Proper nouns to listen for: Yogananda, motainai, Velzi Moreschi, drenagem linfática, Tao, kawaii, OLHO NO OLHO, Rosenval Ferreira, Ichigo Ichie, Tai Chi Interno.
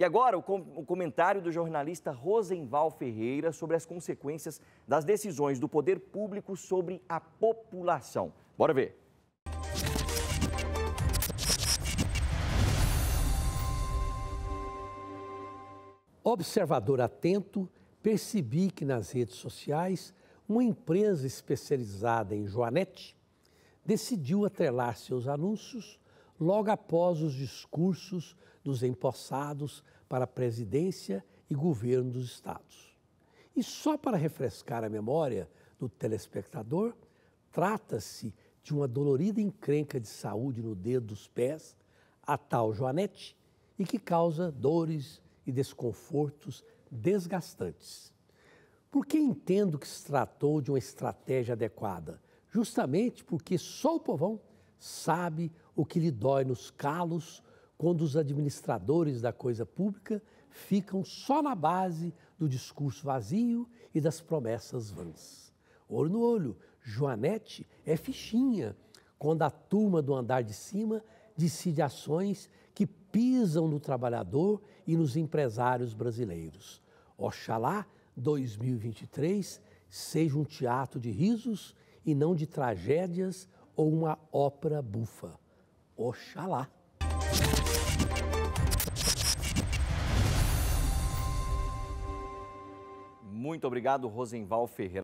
E agora o comentário do jornalista Rosenval Ferreira sobre as consequências das decisões do poder público sobre a população. Bora ver. Observador atento, percebi que nas redes sociais uma empresa especializada em joanete decidiu atrelar seus anúncios logo após os discursos dos empossados para a presidência e governo dos estados. E só para refrescar a memória do telespectador, trata-se de uma dolorida encrenca de saúde no dedo dos pés, a tal joanete, e que causa dores e desconfortos desgastantes. Por que entendo que se tratou de uma estratégia adequada? Justamente porque só o povão sabe o que lhe dói nos calos quando os administradores da coisa pública ficam só na base do discurso vazio e das promessas vãs. Olho no olho, joanete é fichinha quando a turma do andar de cima decide ações que pisam no trabalhador e nos empresários brasileiros. Oxalá 2023 seja um teatro de risos e não de tragédias ou uma ópera bufa. Oxalá! Muito obrigado, Rosenval Ferreira.